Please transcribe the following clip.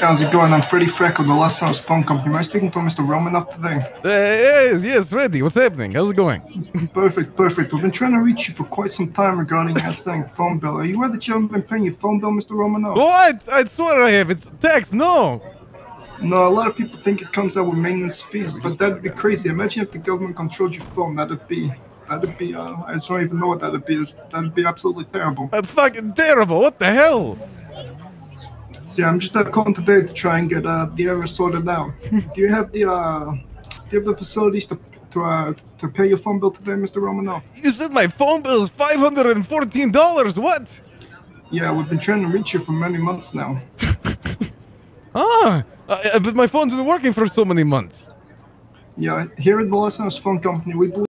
How's it going? I'm Freddy Freckle, the Los Angeles phone company. Am I speaking to Mr. Romanov today? Yes, Freddy. What's happening? How's it going? Perfect. We've been trying to reach you for quite some time regarding answering phone bill. Are you aware that you haven't been paying your phone bill, Mr. Romanov? What? I swear I have. It's tax. No. No, a lot of people think it comes out with maintenance fees, but that'd be crazy. Imagine if the government controlled your phone. That'd be. I don't even know what that'd be. That'd be absolutely terrible. That's fucking terrible. What the hell? See, I'm just calling today to try and get the error sorted out. Do you have the facilities to pay your phone bill today, Mr. Romanov? You said my phone bill is $514. What? Yeah, we've been trying to reach you for many months now. But my phone's been working for so many months. Yeah, here at the Lesnar's phone company, we believe